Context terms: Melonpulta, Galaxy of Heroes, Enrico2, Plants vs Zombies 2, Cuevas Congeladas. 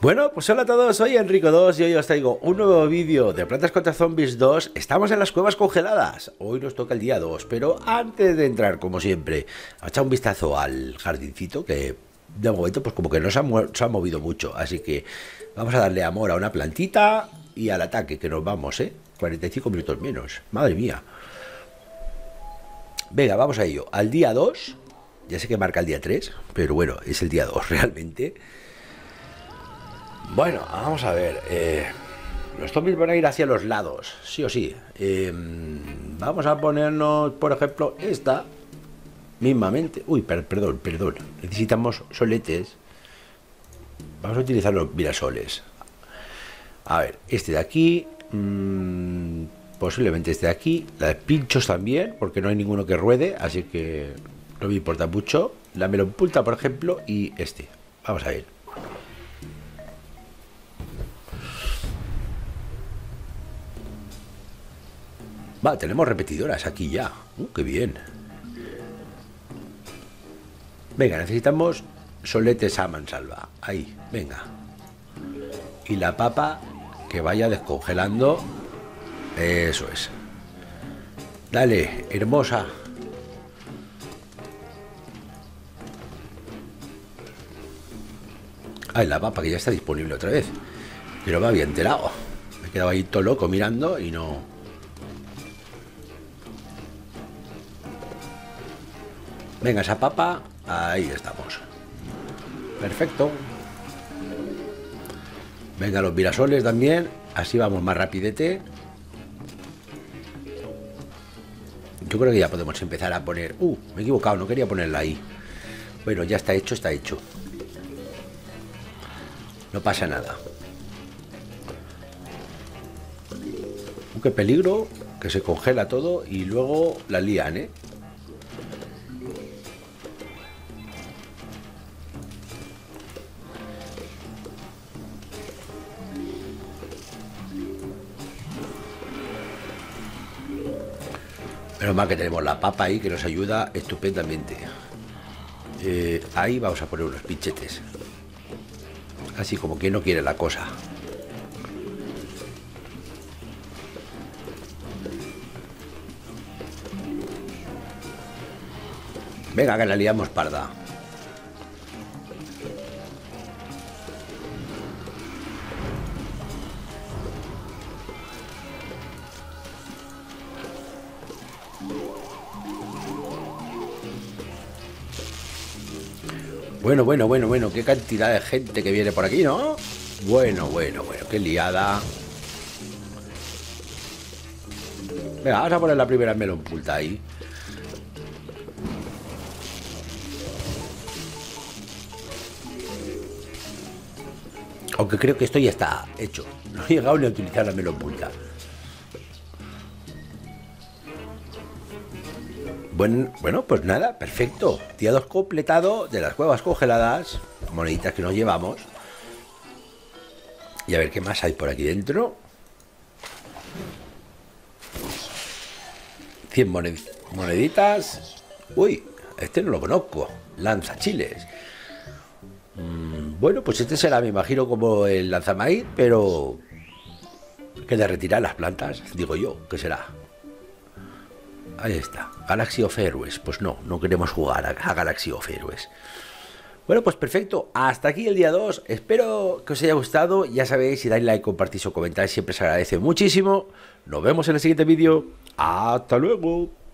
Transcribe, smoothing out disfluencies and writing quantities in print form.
Bueno, pues hola a todos, soy Enrico2 y hoy os traigo un nuevo vídeo de Plantas contra Zombies 2. Estamos en las Cuevas Congeladas, hoy nos toca el día 2, pero antes de entrar, como siempre, a echar un vistazo al jardincito, que de momento pues como que no se ha movido mucho, así que vamos a darle amor a una plantita y al ataque, que nos vamos, 45 minutos menos, madre mía. Venga, vamos a ello, al día 2, ya sé que marca el día 3, pero bueno, es el día 2 realmente. Bueno, vamos a ver, los zombies van a ir hacia los lados, sí o sí. Vamos a ponernos, por ejemplo, esta mismamente. Uy, perdón, necesitamos soletes. Vamos a utilizar los mirasoles. A ver, este de aquí, posiblemente este de aquí. La de pinchos también, porque no hay ninguno que ruede, así que no me importa mucho. La melonpulta, por ejemplo, y este. Vamos a ver. Va, tenemos repetidoras aquí ya. Qué bien. Venga, necesitamos soletes a mansalva. Ahí, venga. Y la papa que vaya descongelando. Eso es. Dale, hermosa. Ay, la papa que ya está disponible otra vez. Pero me había enterado. Me quedaba ahí todo loco mirando y no... Venga, esa papa, ahí estamos. Perfecto. Venga, los mirasoles también. Así vamos más rapidete. Yo creo que ya podemos empezar a poner... me he equivocado, no quería ponerla ahí. Bueno, ya está hecho, está hecho. No pasa nada. Qué peligro, que se congela todo y luego la lían, Menos mal que tenemos la papa ahí, que nos ayuda estupendamente. Ahí vamos a poner unos pinchetes. Así como que no quiere la cosa. Venga, que la liamos parda. Bueno, qué cantidad de gente que viene por aquí, ¿no? Bueno, qué liada. Venga, vamos a poner la primera melonpulta ahí. Aunque creo que esto ya está hecho. No he llegado ni a utilizar la melonpulta. Bueno, pues nada, perfecto. Día 2 completado de las Cuevas Congeladas. Moneditas que nos llevamos. Y a ver qué más hay por aquí dentro. 100 moneditas. Uy, este no lo conozco. Lanzachiles. Bueno, pues este será, me imagino, como el lanzamaíz, pero... que derretirá las plantas, digo yo, que será. Ahí está, Galaxy of Heroes. Pues no queremos jugar a Galaxy of Heroes. Bueno, pues perfecto. Hasta aquí el día 2, espero que os haya gustado. Ya sabéis, si dais like, compartís o comentáis, siempre se agradece muchísimo. Nos vemos en el siguiente vídeo. Hasta luego.